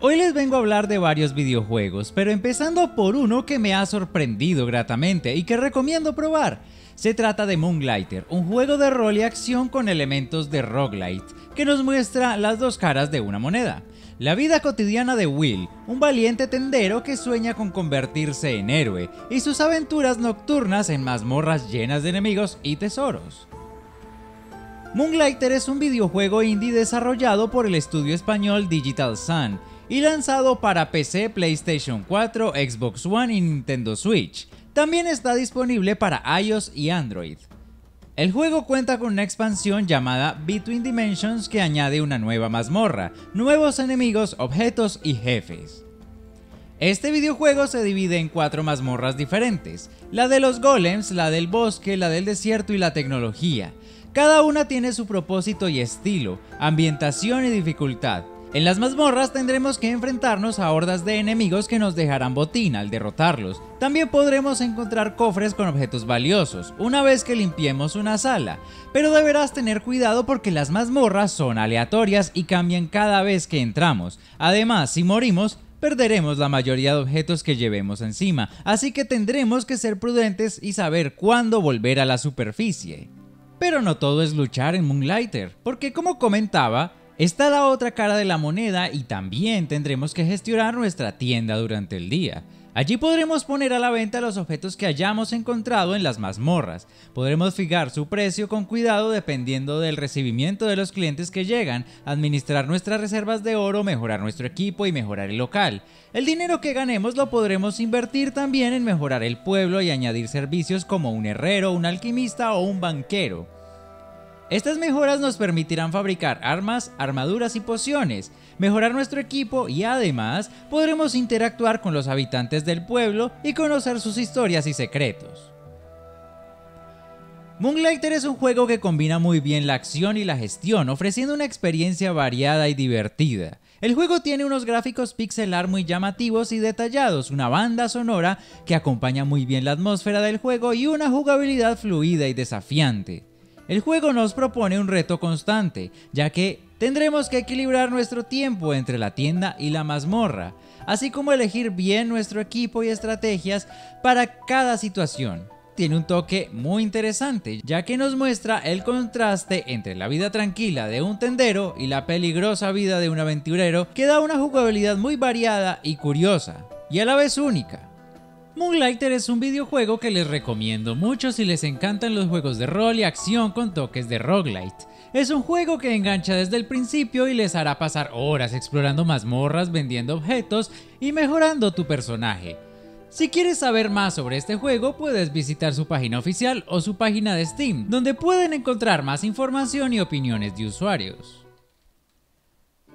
Hoy les vengo a hablar de varios videojuegos, pero empezando por uno que me ha sorprendido gratamente y que recomiendo probar. Se trata de Moonlighter, un juego de rol y acción con elementos de roguelite, que nos muestra las dos caras de una moneda. La vida cotidiana de Will, un valiente tendero que sueña con convertirse en héroe, y sus aventuras nocturnas en mazmorras llenas de enemigos y tesoros. Moonlighter es un videojuego indie desarrollado por el estudio español Digital Sun, y lanzado para PC, PlayStation 4, Xbox One y Nintendo Switch. También está disponible para iOS y Android. El juego cuenta con una expansión llamada Between Dimensions que añade una nueva mazmorra, nuevos enemigos, objetos y jefes. Este videojuego se divide en 4 mazmorras diferentes: la de los golems, la del bosque, la del desierto y la tecnología. Cada una tiene su propósito y estilo, ambientación y dificultad. En las mazmorras tendremos que enfrentarnos a hordas de enemigos que nos dejarán botín al derrotarlos. También podremos encontrar cofres con objetos valiosos una vez que limpiemos una sala, pero deberás tener cuidado porque las mazmorras son aleatorias y cambian cada vez que entramos. Además, si morimos, perderemos la mayoría de objetos que llevemos encima, así que tendremos que ser prudentes y saber cuándo volver a la superficie. Pero no todo es luchar en Moonlighter, porque como comentaba, está la otra cara de la moneda y también tendremos que gestionar nuestra tienda durante el día. Allí podremos poner a la venta los objetos que hayamos encontrado en las mazmorras. Podremos fijar su precio con cuidado dependiendo del recibimiento de los clientes que llegan, administrar nuestras reservas de oro, mejorar nuestro equipo y mejorar el local. El dinero que ganemos lo podremos invertir también en mejorar el pueblo y añadir servicios como un herrero, un alquimista o un banquero. Estas mejoras nos permitirán fabricar armas, armaduras y pociones, mejorar nuestro equipo y además podremos interactuar con los habitantes del pueblo y conocer sus historias y secretos. Moonlighter es un juego que combina muy bien la acción y la gestión, ofreciendo una experiencia variada y divertida. El juego tiene unos gráficos pixel art muy llamativos y detallados, una banda sonora que acompaña muy bien la atmósfera del juego y una jugabilidad fluida y desafiante. El juego nos propone un reto constante, ya que tendremos que equilibrar nuestro tiempo entre la tienda y la mazmorra, así como elegir bien nuestro equipo y estrategias para cada situación. Tiene un toque muy interesante, ya que nos muestra el contraste entre la vida tranquila de un tendero y la peligrosa vida de un aventurero, que da una jugabilidad muy variada y curiosa, y a la vez única. Moonlighter es un videojuego que les recomiendo mucho si les encantan los juegos de rol y acción con toques de roguelite. Es un juego que engancha desde el principio y les hará pasar horas explorando mazmorras, vendiendo objetos y mejorando tu personaje. Si quieres saber más sobre este juego, puedes visitar su página oficial o su página de Steam, donde pueden encontrar más información y opiniones de usuarios.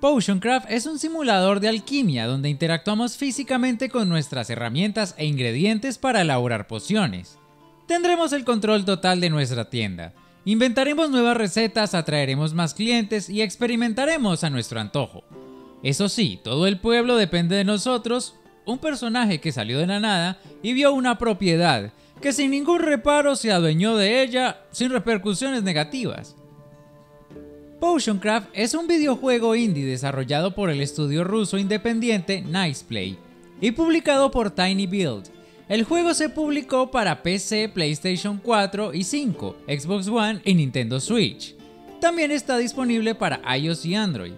Potion Craft es un simulador de alquimia donde interactuamos físicamente con nuestras herramientas e ingredientes para elaborar pociones. Tendremos el control total de nuestra tienda, inventaremos nuevas recetas, atraeremos más clientes y experimentaremos a nuestro antojo. Eso sí, todo el pueblo depende de nosotros, un personaje que salió de la nada y vio una propiedad, que sin ningún reparo se adueñó de ella sin repercusiones negativas. Potion Craft es un videojuego indie desarrollado por el estudio ruso independiente NicePlay y publicado por TinyBuild. El juego se publicó para PC, PlayStation 4 y 5, Xbox One y Nintendo Switch. También está disponible para iOS y Android.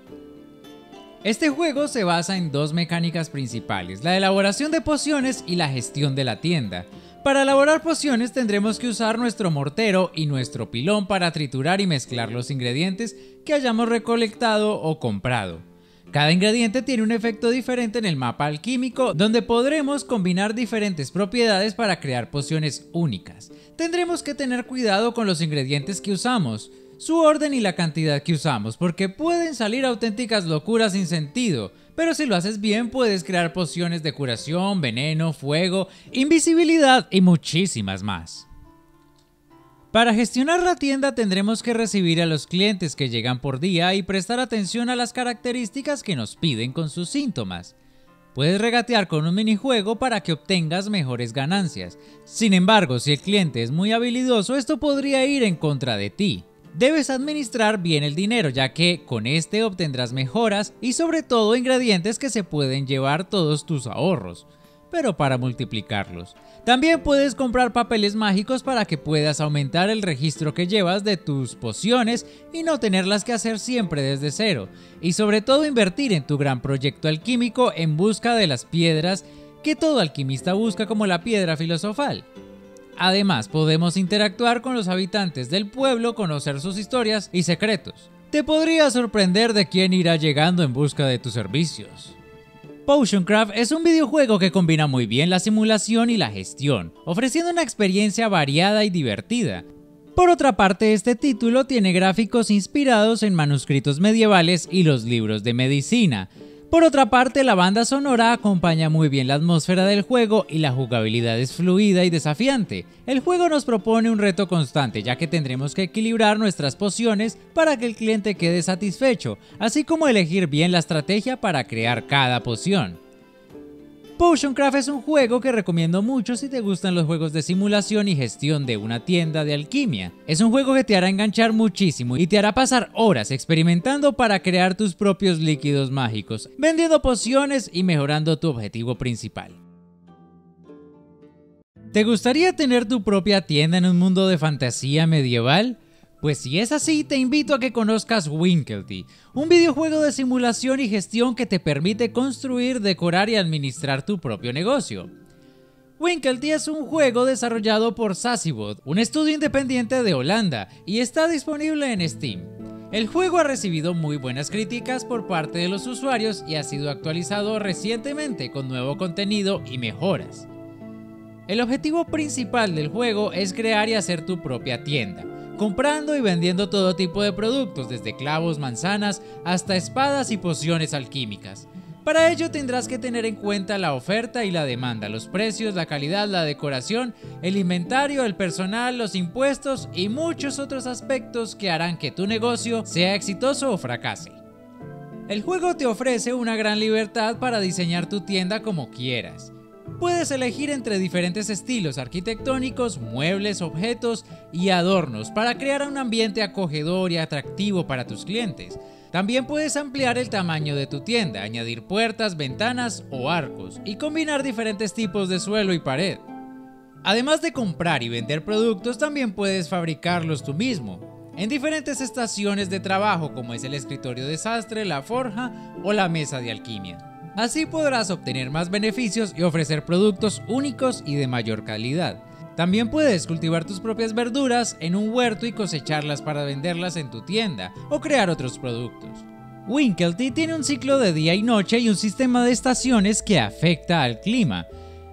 Este juego se basa en dos mecánicas principales, la elaboración de pociones y la gestión de la tienda. Para elaborar pociones tendremos que usar nuestro mortero y nuestro pilón para triturar y mezclar los ingredientes que hayamos recolectado o comprado. Cada ingrediente tiene un efecto diferente en el mapa alquímico, donde podremos combinar diferentes propiedades para crear pociones únicas. Tendremos que tener cuidado con los ingredientes que usamos, su orden y la cantidad que usamos, porque pueden salir auténticas locuras sin sentido. Pero si lo haces bien puedes crear pociones de curación, veneno, fuego, invisibilidad y muchísimas más. Para gestionar la tienda tendremos que recibir a los clientes que llegan por día y prestar atención a las características que nos piden con sus síntomas. Puedes regatear con un minijuego para que obtengas mejores ganancias. Sin embargo, si el cliente es muy habilidoso, esto podría ir en contra de ti. Debes administrar bien el dinero, ya que con este obtendrás mejoras y sobre todo ingredientes que se pueden llevar todos tus ahorros, pero para multiplicarlos. También puedes comprar papeles mágicos para que puedas aumentar el registro que llevas de tus pociones y no tenerlas que hacer siempre desde cero. Y sobre todo invertir en tu gran proyecto alquímico en busca de las piedras que todo alquimista busca, como la piedra filosofal. Además, podemos interactuar con los habitantes del pueblo, conocer sus historias y secretos. Te podría sorprender de quién irá llegando en busca de tus servicios. Potion Craft es un videojuego que combina muy bien la simulación y la gestión, ofreciendo una experiencia variada y divertida. Por otra parte, este título tiene gráficos inspirados en manuscritos medievales y los libros de medicina. Por otra parte, la banda sonora acompaña muy bien la atmósfera del juego y la jugabilidad es fluida y desafiante. El juego nos propone un reto constante, ya que tendremos que equilibrar nuestras pociones para que el cliente quede satisfecho, así como elegir bien la estrategia para crear cada poción. Potion Craft es un juego que recomiendo mucho si te gustan los juegos de simulación y gestión de una tienda de alquimia. Es un juego que te hará enganchar muchísimo y te hará pasar horas experimentando para crear tus propios líquidos mágicos, vendiendo pociones y mejorando tu objetivo principal. ¿Te gustaría tener tu propia tienda en un mundo de fantasía medieval? Pues si es así, te invito a que conozcas Winkeltje, un videojuego de simulación y gestión que te permite construir, decorar y administrar tu propio negocio. Winkeltje es un juego desarrollado por Sassybot, un estudio independiente de Holanda, y está disponible en Steam. El juego ha recibido muy buenas críticas por parte de los usuarios y ha sido actualizado recientemente con nuevo contenido y mejoras. El objetivo principal del juego es crear y hacer tu propia tienda, comprando y vendiendo todo tipo de productos, desde clavos, manzanas, hasta espadas y pociones alquímicas. Para ello tendrás que tener en cuenta la oferta y la demanda, los precios, la calidad, la decoración, el inventario, el personal, los impuestos y muchos otros aspectos que harán que tu negocio sea exitoso o fracase. El juego te ofrece una gran libertad para diseñar tu tienda como quieras. Puedes elegir entre diferentes estilos arquitectónicos, muebles, objetos y adornos para crear un ambiente acogedor y atractivo para tus clientes. También puedes ampliar el tamaño de tu tienda, añadir puertas, ventanas o arcos y combinar diferentes tipos de suelo y pared. Además de comprar y vender productos, también puedes fabricarlos tú mismo, en diferentes estaciones de trabajo como es el escritorio de sastre, la forja o la mesa de alquimia. Así podrás obtener más beneficios y ofrecer productos únicos y de mayor calidad. También puedes cultivar tus propias verduras en un huerto y cosecharlas para venderlas en tu tienda o crear otros productos. Winkeltje tiene un ciclo de día y noche y un sistema de estaciones que afecta al clima,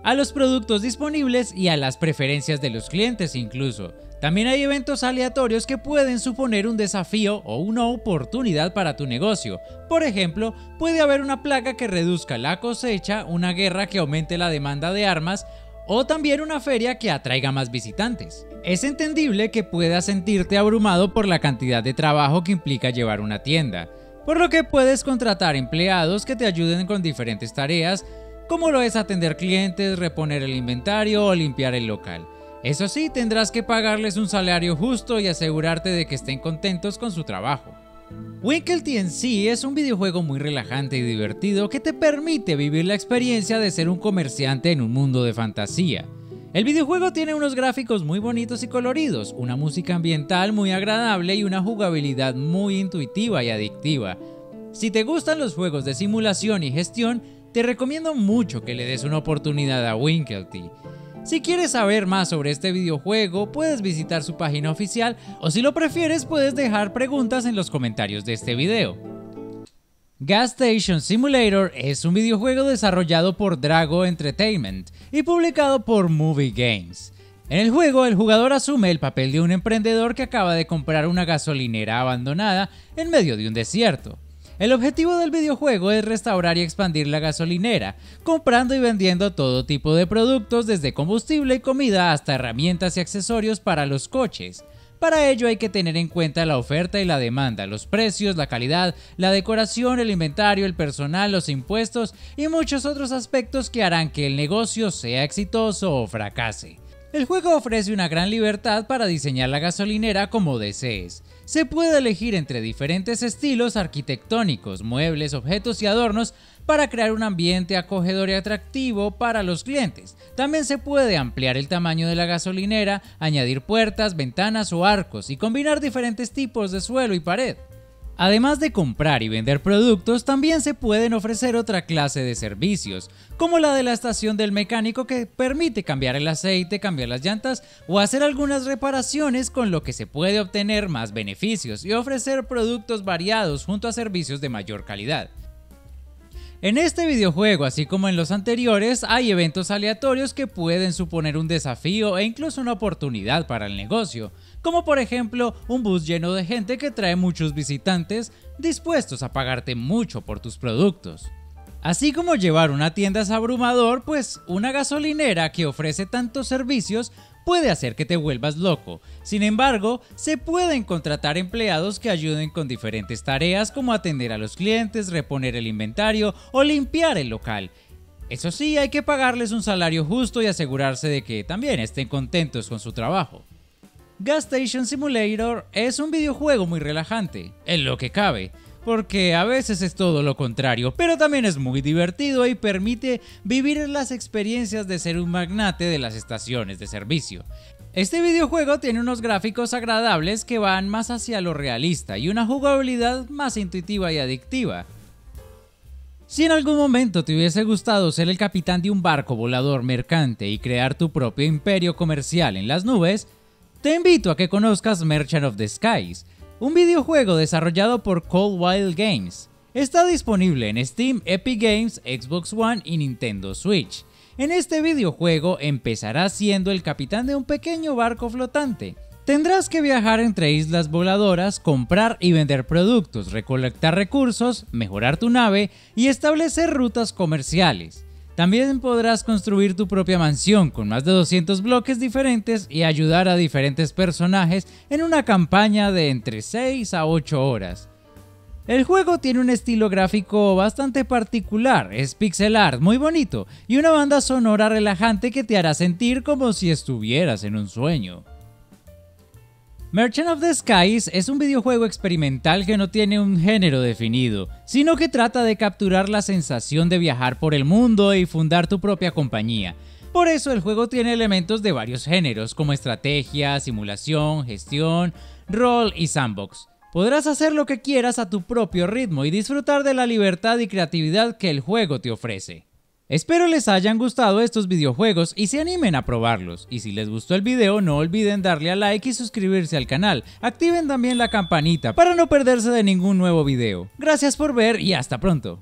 a los productos disponibles y a las preferencias de los clientes incluso. También hay eventos aleatorios que pueden suponer un desafío o una oportunidad para tu negocio. Por ejemplo, puede haber una plaga que reduzca la cosecha, una guerra que aumente la demanda de armas o también una feria que atraiga más visitantes. Es entendible que puedas sentirte abrumado por la cantidad de trabajo que implica llevar una tienda, por lo que puedes contratar empleados que te ayuden con diferentes tareas, como lo es atender clientes, reponer el inventario o limpiar el local. Eso sí, tendrás que pagarles un salario justo y asegurarte de que estén contentos con su trabajo. Winkeltje en sí es un videojuego muy relajante y divertido que te permite vivir la experiencia de ser un comerciante en un mundo de fantasía. El videojuego tiene unos gráficos muy bonitos y coloridos, una música ambiental muy agradable y una jugabilidad muy intuitiva y adictiva. Si te gustan los juegos de simulación y gestión, te recomiendo mucho que le des una oportunidad a Winkeltje. Si quieres saber más sobre este videojuego, puedes visitar su página oficial o si lo prefieres puedes dejar preguntas en los comentarios de este video. Gas Station Simulator es un videojuego desarrollado por Drago Entertainment y publicado por Movie Games. En el juego, el jugador asume el papel de un emprendedor que acaba de comprar una gasolinera abandonada en medio de un desierto. El objetivo del videojuego es restaurar y expandir la gasolinera, comprando y vendiendo todo tipo de productos, desde combustible y comida hasta herramientas y accesorios para los coches. Para ello hay que tener en cuenta la oferta y la demanda, los precios, la calidad, la decoración, el inventario, el personal, los impuestos y muchos otros aspectos que harán que el negocio sea exitoso o fracase. El juego ofrece una gran libertad para diseñar la gasolinera como desees. Se puede elegir entre diferentes estilos arquitectónicos, muebles, objetos y adornos para crear un ambiente acogedor y atractivo para los clientes. También se puede ampliar el tamaño de la gasolinera, añadir puertas, ventanas o arcos y combinar diferentes tipos de suelo y pared. Además de comprar y vender productos, también se pueden ofrecer otra clase de servicios, como la de la estación del mecánico, que permite cambiar el aceite, cambiar las llantas o hacer algunas reparaciones, con lo que se puede obtener más beneficios y ofrecer productos variados junto a servicios de mayor calidad. En este videojuego, así como en los anteriores, hay eventos aleatorios que pueden suponer un desafío e incluso una oportunidad para el negocio, como por ejemplo un bus lleno de gente que trae muchos visitantes dispuestos a pagarte mucho por tus productos. Así como llevar una tienda es abrumador, pues una gasolinera que ofrece tantos servicios puede hacer que te vuelvas loco. Sin embargo, se pueden contratar empleados que ayuden con diferentes tareas como atender a los clientes, reponer el inventario o limpiar el local. Eso sí, hay que pagarles un salario justo y asegurarse de que también estén contentos con su trabajo. Gas Station Simulator es un videojuego muy relajante, en lo que cabe, porque a veces es todo lo contrario, pero también es muy divertido y permite vivir las experiencias de ser un magnate de las estaciones de servicio. Este videojuego tiene unos gráficos agradables que van más hacia lo realista y una jugabilidad más intuitiva y adictiva. Si en algún momento te hubiese gustado ser el capitán de un barco volador mercante y crear tu propio imperio comercial en las nubes, te invito a que conozcas Merchant of the Skies, un videojuego desarrollado por Coldwild Games. Está disponible en Steam, Epic Games, Xbox One y Nintendo Switch. En este videojuego empezarás siendo el capitán de un pequeño barco flotante. Tendrás que viajar entre islas voladoras, comprar y vender productos, recolectar recursos, mejorar tu nave y establecer rutas comerciales. También podrás construir tu propia mansión con más de 200 bloques diferentes y ayudar a diferentes personajes en una campaña de entre 6 a 8 horas. El juego tiene un estilo gráfico bastante particular, es pixel art muy bonito y una banda sonora relajante que te hará sentir como si estuvieras en un sueño. Merchant of the Skies es un videojuego experimental que no tiene un género definido, sino que trata de capturar la sensación de viajar por el mundo y fundar tu propia compañía. Por eso el juego tiene elementos de varios géneros como estrategia, simulación, gestión, rol y sandbox. Podrás hacer lo que quieras a tu propio ritmo y disfrutar de la libertad y creatividad que el juego te ofrece. Espero les hayan gustado estos videojuegos y se animen a probarlos, y si les gustó el video no olviden darle a like y suscribirse al canal, activen también la campanita para no perderse de ningún nuevo video. Gracias por ver y hasta pronto.